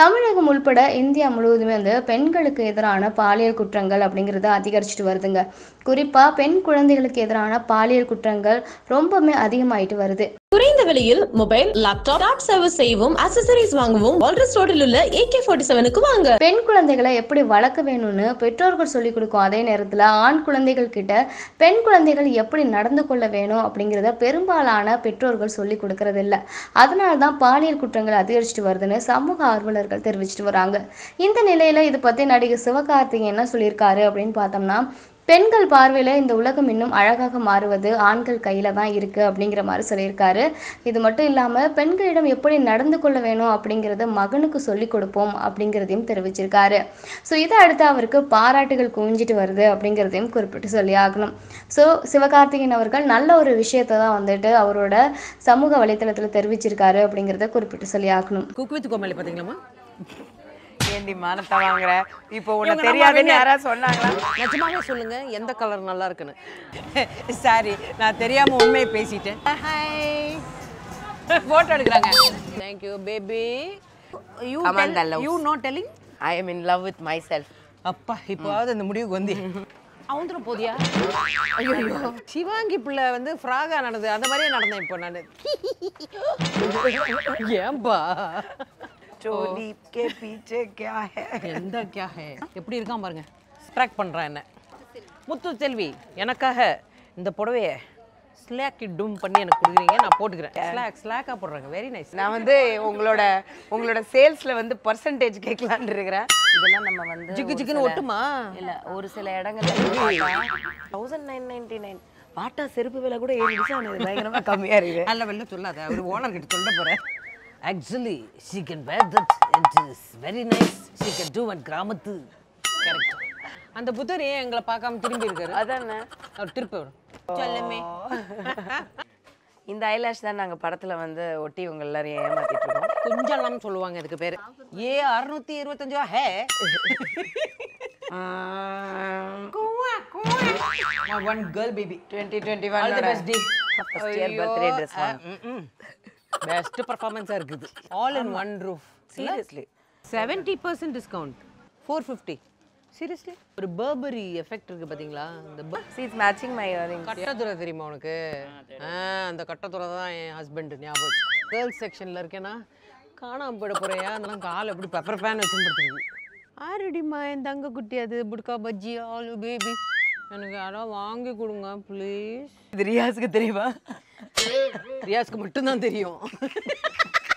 தமிழகம் உள்பட இந்தியா முழுவதுமே வந்து பெண்களுக்கு எதிரான பாலியல் குற்றங்கள் அப்படிங்கிறது அதிகரிச்சுட்டு வருதுங்க. குறிப்பாக பெண் குழந்தைகளுக்கு எதிரான பாலியல் குற்றங்கள் ரொம்பவுமே அதிகமாயிட்டு வருது. குறைந்த விலையில் மொபைல், லேப்டாப், டாப் சர்வீஸ் செய்யவும், அக்சசரிஸ் வாங்கவும் வால்ரஸ் ரோட்டில் உள்ள AK47க்கு வாங்க. பெண் குழந்தைகளை எப்படி வளர்க்க வேணும்னு பெற்றோர்கள் சொல்லிக் கொடுக்கும். அதே நேரத்தில் ஆண் குழந்தைகள் கிட்ட பெண் குழந்தைகள் எப்படி நடந்து கொள்ள வேணும் அப்படிங்கிறத பெரும்பாலான பெற்றோர்கள் சொல்லிக் கொடுக்கறது இல்லை. அதனால தான் பாலியல் குற்றங்கள் அதிகரிச்சுட்டு வருதுன்னு சமூக ஆர்வலர்கள் தெரிவிச்சுட்டு வராங்க. இந்த நிலையில இது பற்றி நடிகர் சிவகார்த்திகேயன் என்ன சொல்லியிருக்காரு அப்படின்னு பார்த்தோம்னா, பெண்கள் பார்வையில் இந்த உலகம் இன்னும் அழகாக மாறுவது ஆண்கள் கையில் தான் இருக்குது அப்படிங்கிற மாதிரி சொல்லியிருக்காரு. இது மட்டும் இல்லாமல் பெண்களிடம் எப்படி நடந்து கொள்ள வேணும் அப்படிங்கிறத மகனுக்கு சொல்லிக் கொடுப்போம் அப்படிங்கிறதையும் தெரிவிச்சிருக்காரு. ஸோ இதை அடுத்து அவருக்கு பாராட்டுகள் குவிஞ்சிட்டு வருது அப்படிங்கிறதையும் குறிப்பிட்டு சொல்லி ஆகணும். ஸோ சிவகார்த்திகேயன் அவர்கள் நல்ல ஒரு விஷயத்தை தான் வந்துட்டு அவரோட சமூக வலைத்தளத்தில் தெரிவிச்சிருக்காரு அப்படிங்கிறத குறிப்பிட்டு சொல்லி ஆகணும். சொல்லுங்க எந்த கலர் நல்லா இருக்குன்னு. சாரி, நான் தெரியாம உண்மையை பேசிட்டேன். போட்டோ எடுக்கிறாங்க. Thank you baby. You not telling I am in love with myself. அப்பா இப்போது அந்த முடிவுக்கு வந்து அவந்துரும் போதியா? ஐயோ சிவாங்கி பிள்ளை வந்து ஃப்ராகா நடந்தது அந்த மாதிரியே நடந்தேன். இப்போ நான் ஏன்பா எப்படி இருக்கான் பாருங்க, ஸ்ட்ராக் பண்றான் என்ன. முத்து செல்வி, எனக்காக இந்த புடவையை ஸ்லாக் டும் பண்ணி எனக்கு கொடுக்குறீங்க, நான் போட்டுக்கிறேன். ஸ்லாக் ஸ்லாக்காக போடுறாங்க, வெரி நைஸ். நான் வந்து உங்களோட சேல்ஸில் வந்து பர்சன்டேஜ் கேட்கலான்னு இருக்கிறேன். இதெல்லாம் நம்ம வந்து ஜிக்கு ஜிக்குன்னு ஒட்டுமா இல்லை? ஒரு சில இடங்கள்ல 1999 பாட்டா செருப்பு விலை கூட ஏறிடுச்சு, பயங்கரமாக கம்மியாக இருக்குது. நல்ல வெளில சொல்லாத, ஒரு ஓனர் கிட்ட சொல்ல போகிறேன். Actually, she can wear that and it is very nice. She can do one கிராமத்து character. அந்த புத்தர் ஏன் எங்களை பார்க்காம திரும்பி இருக்காரு? அதானே அவர் திருப்பி சொல்லுமே. இந்த ஐலாஷ் தான் நாங்கள் படத்தில் வந்து ஒட்டி உங்க எல்லாரையும் ஏமாத்திட்டு இருக்கோம். கொஞ்சம்லாம் சொல்லுவாங்க, இதுக்கு பேர் A625. Hey Goa Goa my one girl baby 2021 all the best day. First year birthday dress one. Best பெர்ஃபார்மன்ஸா இருக்குது. All in one roof. Seriously 70% discount 450. Seriously ஒரு பர்பரி எஃபெக்ட் இருக்கு பாத்தீங்களா? அந்த சீஸ் மேட்சிங் மை இயரிங். கட்டதுற தெரியுமா உனக்கு? அந்த கட்டதுற தான் என் ஹஸ்பண்ட் ஞாபகம். கேர்ள்ஸ் செக்ஷன்ல இருக்கேனா காணாம போயிட போறியா? அதெல்லாம் கால் எப்படி பெப்பர் பேன் வச்சு படுத்துருக்கு. ஆரடிமா என் தங்க குட்டி, அது புட்கா பஜ்ஜி ஆலு பேபி, எனக்கு யாராவது வாங்கி கொடுங்க ப்ளீஸ். இது ரியாஸ்க்கு தெரியுமா? ரியாஸ்க்கு மட்டும்தான் தெரியும்.